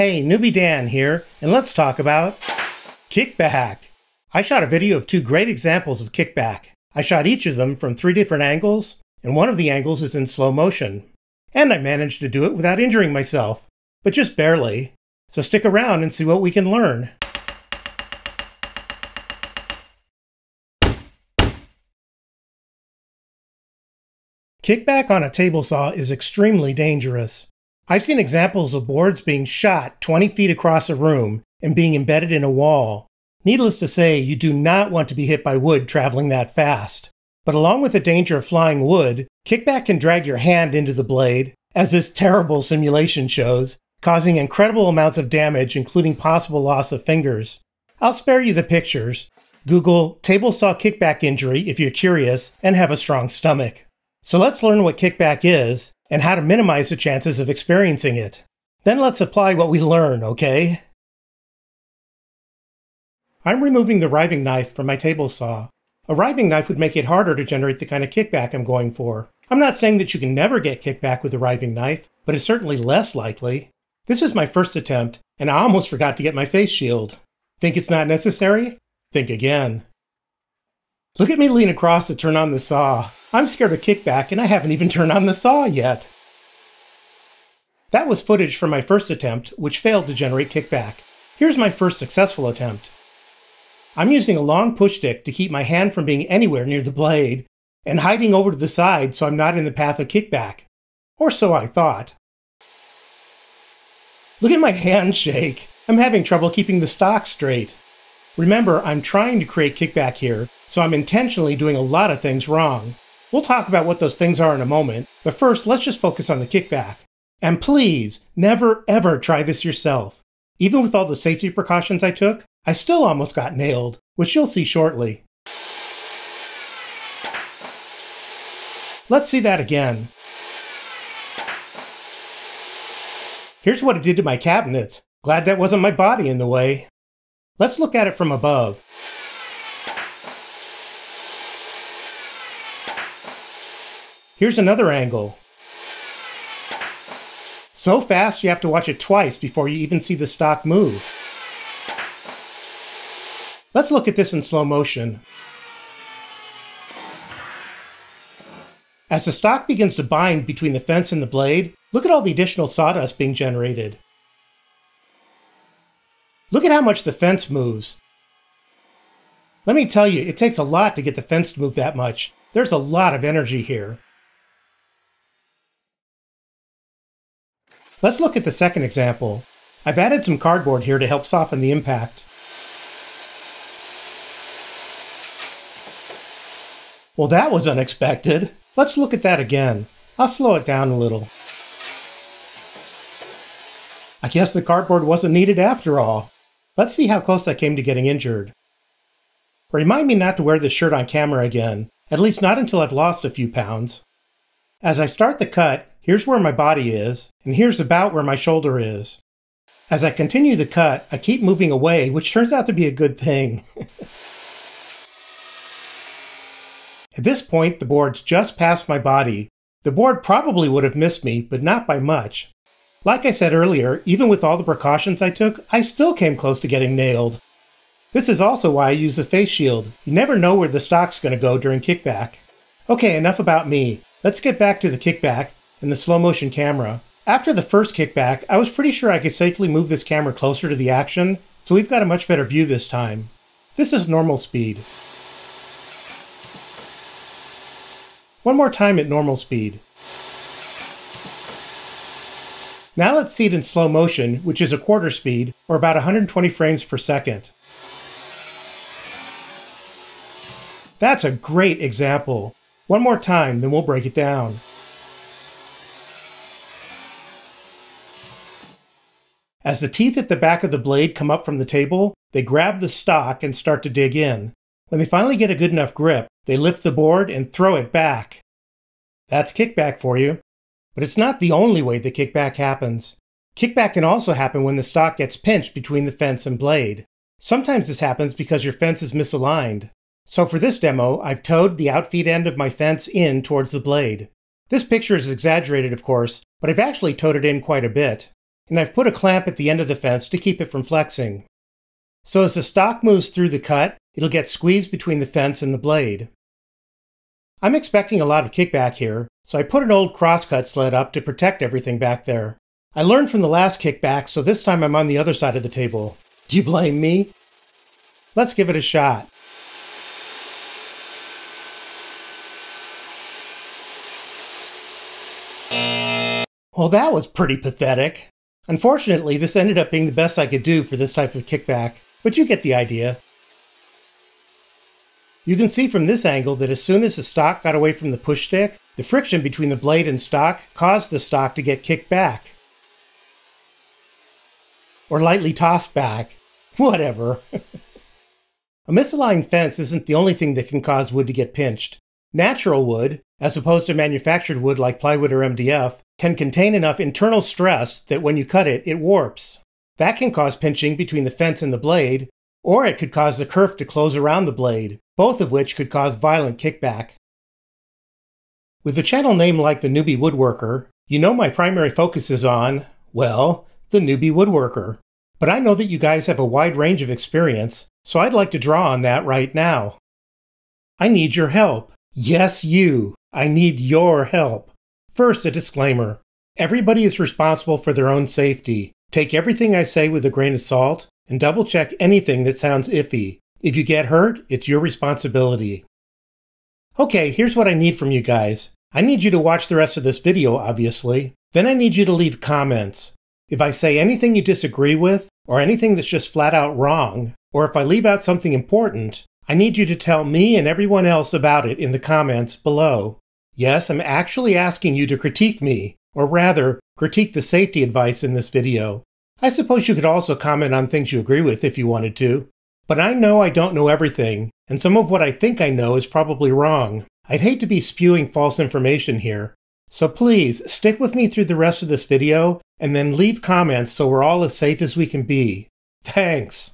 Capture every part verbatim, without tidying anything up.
Hey, Newbie Dan here, and let's talk about kickback. I shot a video of two great examples of kickback. I shot each of them from three different angles, and one of the angles is in slow motion. And I managed to do it without injuring myself, but just barely. So stick around and see what we can learn. Kickback on a table saw is extremely dangerous. I've seen examples of boards being shot twenty feet across a room and being embedded in a wall. Needless to say, you do not want to be hit by wood traveling that fast. But along with the danger of flying wood, kickback can drag your hand into the blade, as this terrible simulation shows, causing incredible amounts of damage, including possible loss of fingers. I'll spare you the pictures. Google table saw kickback injury if you're curious and have a strong stomach. So let's learn what kickback is and how to minimize the chances of experiencing it. Then let's apply what we learn, okay? I'm removing the riving knife from my table saw. A riving knife would make it harder to generate the kind of kickback I'm going for. I'm not saying that you can never get kickback with a riving knife, but it's certainly less likely. This is my first attempt, and I almost forgot to get my face shield. Think it's not necessary? Think again. Look at me lean across to turn on the saw. I'm scared of kickback and I haven't even turned on the saw yet. That was footage from my first attempt, which failed to generate kickback. Here's my first successful attempt. I'm using a long push stick to keep my hand from being anywhere near the blade, and hiding over to the side so I'm not in the path of kickback. Or so I thought. Look at my hand shake. I'm having trouble keeping the stock straight. Remember, I'm trying to create kickback here, so I'm intentionally doing a lot of things wrong. We'll talk about what those things are in a moment, but first let's just focus on the kickback. And please, never ever try this yourself. Even with all the safety precautions I took, I still almost got nailed, which you'll see shortly. Let's see that again. Here's what it did to my cabinets. Glad that wasn't my body in the way. Let's look at it from above. Here's another angle. So fast you have to watch it twice before you even see the stock move. Let's look at this in slow motion. As the stock begins to bind between the fence and the blade, look at all the additional sawdust being generated. Look at how much the fence moves. Let me tell you, it takes a lot to get the fence to move that much. There's a lot of energy here. Let's look at the second example. I've added some cardboard here to help soften the impact. Well, that was unexpected. Let's look at that again. I'll slow it down a little. I guess the cardboard wasn't needed after all. Let's see how close I came to getting injured. Remind me not to wear this shirt on camera again, at least not until I've lost a few pounds. As I start the cut, here's where my body is, and here's about where my shoulder is. As I continue the cut, I keep moving away, which turns out to be a good thing. At this point, the board's just past my body. The board probably would have missed me, but not by much. Like I said earlier, even with all the precautions I took, I still came close to getting nailed. This is also why I use the face shield. You never know where the stock's going to go during kickback. Okay, enough about me. Let's get back to the kickback and the slow motion camera. After the first kickback, I was pretty sure I could safely move this camera closer to the action, so we've got a much better view this time. This is normal speed. One more time at normal speed. Now let's see it in slow motion, which is a quarter speed, or about one hundred twenty frames per second. That's a great example. One more time, then we'll break it down. As the teeth at the back of the blade come up from the table, they grab the stock and start to dig in. When they finally get a good enough grip, they lift the board and throw it back. That's kickback for you. But it's not the only way that kickback happens. Kickback can also happen when the stock gets pinched between the fence and blade. Sometimes this happens because your fence is misaligned. So for this demo, I've towed the outfeed end of my fence in towards the blade. This picture is exaggerated, of course, but I've actually towed it in quite a bit. and I've put a clamp at the end of the fence to keep it from flexing. So as the stock moves through the cut, it'll get squeezed between the fence and the blade. I'm expecting a lot of kickback here, so I put an old crosscut sled up to protect everything back there. I learned from the last kickback, so this time I'm on the other side of the table. Do you blame me? Let's give it a shot. Well, that was pretty pathetic. Unfortunately, this ended up being the best I could do for this type of kickback, but you get the idea. You can see from this angle that as soon as the stock got away from the push stick, the friction between the blade and stock caused the stock to get kicked back. Or lightly tossed back. Whatever. A misaligned fence isn't the only thing that can cause wood to get pinched. Natural wood, as opposed to manufactured wood like plywood or M D F, can contain enough internal stress that when you cut it, it warps. That can cause pinching between the fence and the blade, or it could cause the kerf to close around the blade, both of which could cause violent kickback. With a channel name like The Newbie Woodworker, you know my primary focus is on, well, the newbie woodworker. But I know that you guys have a wide range of experience, so I'd like to draw on that right now. I need your help. Yes, you. I need your help. First, a disclaimer. Everybody is responsible for their own safety. Take everything I say with a grain of salt, and double-check anything that sounds iffy. If you get hurt, it's your responsibility. Okay, here's what I need from you guys. I need you to watch the rest of this video, obviously. Then I need you to leave comments. If I say anything you disagree with, or anything that's just flat out wrong, or if I leave out something important, I need you to tell me and everyone else about it in the comments below. Yes, I'm actually asking you to critique me, or rather, critique the safety advice in this video. I suppose you could also comment on things you agree with if you wanted to. But I know I don't know everything, and some of what I think I know is probably wrong. I'd hate to be spewing false information here. So please, stick with me through the rest of this video, and then leave comments so we're all as safe as we can be. Thanks!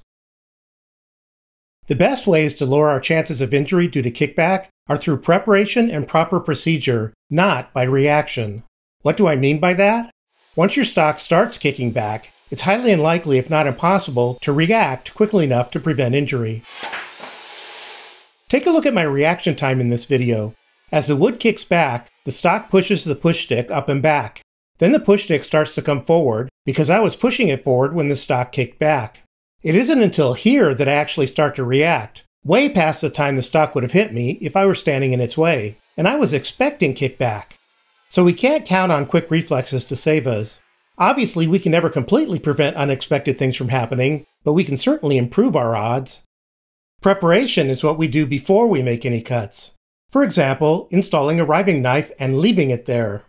The best ways to lower our chances of injury due to kickback are through preparation and proper procedure, not by reaction. What do I mean by that? Once your stock starts kicking back, it's highly unlikely, if not impossible, to react quickly enough to prevent injury. Take a look at my reaction time in this video. As the wood kicks back, the stock pushes the push stick up and back. Then the push stick starts to come forward because I was pushing it forward when the stock kicked back. It isn't until here that I actually start to react, way past the time the stock would have hit me if I were standing in its way, and I was expecting kickback. So we can't count on quick reflexes to save us. Obviously, we can never completely prevent unexpected things from happening, but we can certainly improve our odds. Preparation is what we do before we make any cuts. For example, installing a riving knife and leaving it there.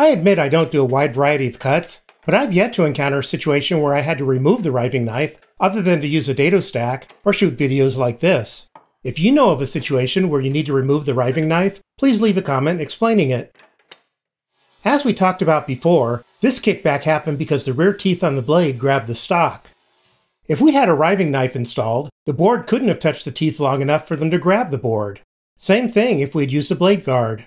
I admit I don't do a wide variety of cuts, but I've yet to encounter a situation where I had to remove the riving knife other than to use a dado stack or shoot videos like this. If you know of a situation where you need to remove the riving knife, please leave a comment explaining it. As we talked about before, this kickback happened because the rear teeth on the blade grabbed the stock. If we had a riving knife installed, the board couldn't have touched the teeth long enough for them to grab the board. Same thing if we'd used a blade guard.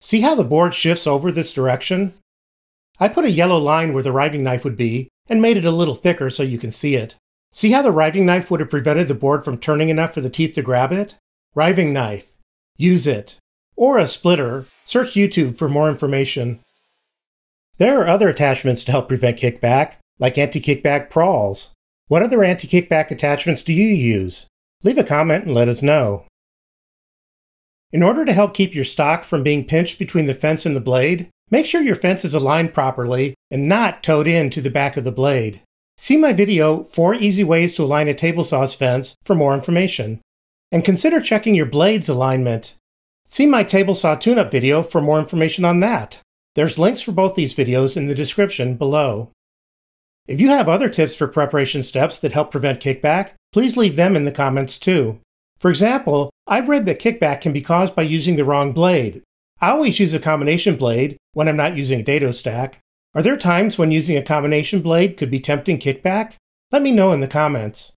See how the board shifts over this direction? I put a yellow line where the riving knife would be, and made it a little thicker so you can see it. See how the riving knife would have prevented the board from turning enough for the teeth to grab it? Riving knife. Use it. Or a splitter. Search YouTube for more information. There are other attachments to help prevent kickback, like anti-kickback pawls. What other anti-kickback attachments do you use? Leave a comment and let us know. In order to help keep your stock from being pinched between the fence and the blade, make sure your fence is aligned properly and not towed in to the back of the blade. See my video, four Easy Ways to Align a Table Saw's Fence, for more information. And consider checking your blade's alignment. See my Table Saw Tune-Up video for more information on that. There's links for both these videos in the description below. If you have other tips for preparation steps that help prevent kickback, please leave them in the comments too. For example, I've read that kickback can be caused by using the wrong blade. I always use a combination blade when I'm not using a dado stack. Are there times when using a combination blade could be tempting kickback? Let me know in the comments.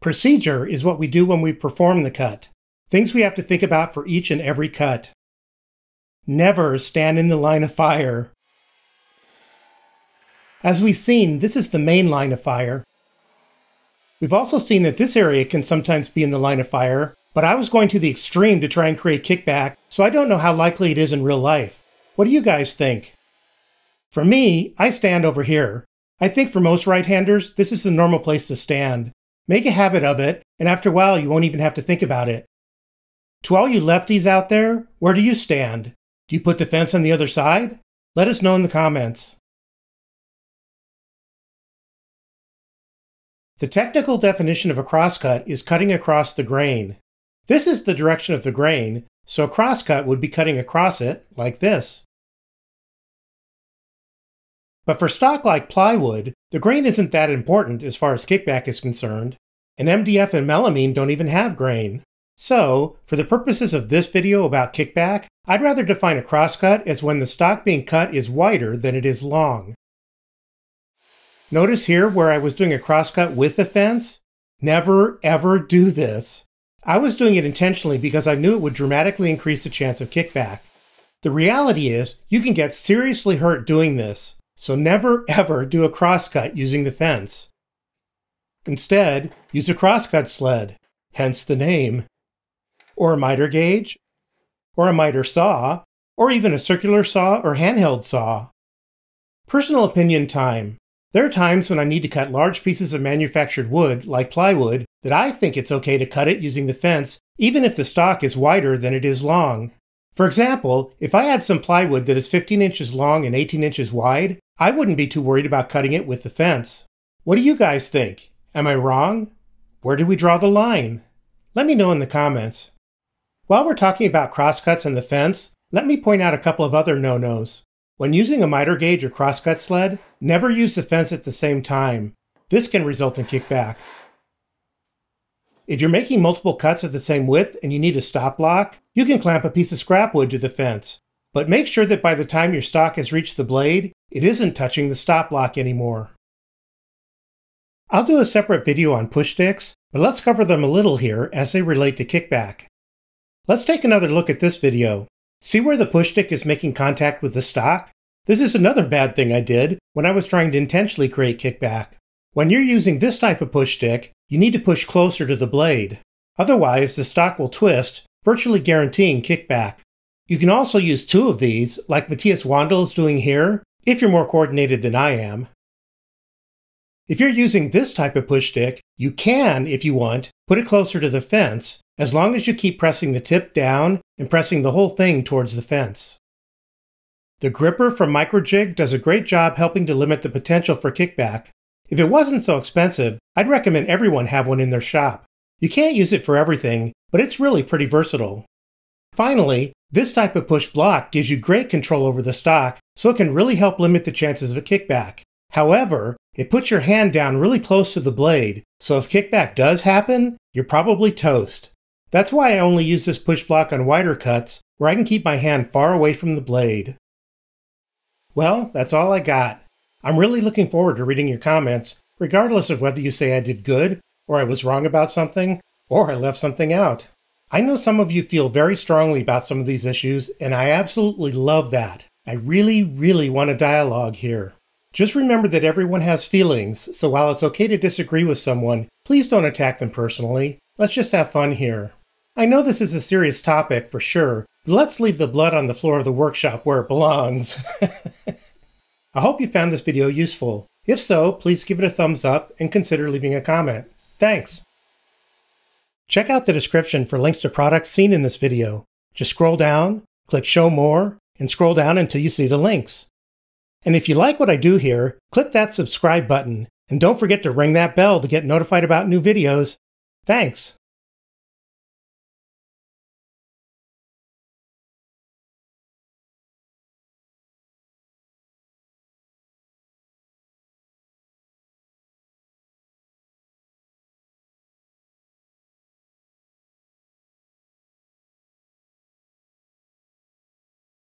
Procedure is what we do when we perform the cut. Things we have to think about for each and every cut. Never stand in the line of fire. As we've seen, this is the main line of fire. We've also seen that this area can sometimes be in the line of fire, but I was going to the extreme to try and create kickback, so I don't know how likely it is in real life. What do you guys think? For me, I stand over here. I think for most right-handers, this is the normal place to stand. Make a habit of it, and after a while you won't even have to think about it. To all you lefties out there, where do you stand? Do you put the fence on the other side? Let us know in the comments. The technical definition of a crosscut is cutting across the grain. This is the direction of the grain, so a crosscut would be cutting across it, like this. But for stock like plywood, the grain isn't that important as far as kickback is concerned, and M D F and melamine don't even have grain. So, for the purposes of this video about kickback, I'd rather define a crosscut as when the stock being cut is wider than it is long. Notice here where I was doing a crosscut with the fence. Never, ever do this. I was doing it intentionally because I knew it would dramatically increase the chance of kickback. The reality is, you can get seriously hurt doing this, so never, ever do a crosscut using the fence. Instead, use a crosscut sled, hence the name, or a miter gauge, or a miter saw, or even a circular saw or handheld saw. Personal opinion time. There are times when I need to cut large pieces of manufactured wood, like plywood, that I think it's okay to cut it using the fence, even if the stock is wider than it is long. For example, if I had some plywood that is fifteen inches long and eighteen inches wide, I wouldn't be too worried about cutting it with the fence. What do you guys think? Am I wrong? Where do we draw the line? Let me know in the comments. While we're talking about crosscuts and the fence, let me point out a couple of other no-nos. When using a miter gauge or crosscut sled, never use the fence at the same time. This can result in kickback. If you're making multiple cuts of the same width and you need a stop block, you can clamp a piece of scrap wood to the fence, but make sure that by the time your stock has reached the blade, it isn't touching the stop block anymore. I'll do a separate video on push sticks, but let's cover them a little here as they relate to kickback. Let's take another look at this video. See where the push stick is making contact with the stock? This is another bad thing I did when I was trying to intentionally create kickback. When you're using this type of push stick, you need to push closer to the blade. Otherwise, the stock will twist, virtually guaranteeing kickback. You can also use two of these, like Matthias Wandel is doing here, if you're more coordinated than I am. If you're using this type of push stick, you can, if you want, put it closer to the fence, as long as you keep pressing the tip down and pressing the whole thing towards the fence. The gripper from Microjig does a great job helping to limit the potential for kickback. If it wasn't so expensive, I'd recommend everyone have one in their shop. You can't use it for everything, but it's really pretty versatile. Finally, this type of push block gives you great control over the stock, so it can really help limit the chances of a kickback. However, it puts your hand down really close to the blade, so if kickback does happen, you're probably toast. That's why I only use this push block on wider cuts, where I can keep my hand far away from the blade. Well, that's all I got. I'm really looking forward to reading your comments, regardless of whether you say I did good, or I was wrong about something, or I left something out. I know some of you feel very strongly about some of these issues, and I absolutely love that. I really, really want a dialogue here. Just remember that everyone has feelings, so while it's okay to disagree with someone, please don't attack them personally. Let's just have fun here. I know this is a serious topic for sure, but let's leave the blood on the floor of the workshop where it belongs. I hope you found this video useful. If so, please give it a thumbs up and consider leaving a comment. Thanks! Check out the description for links to products seen in this video. Just scroll down, click Show More, and scroll down until you see the links. And if you like what I do here, click that subscribe button, and don't forget to ring that bell to get notified about new videos. Thanks!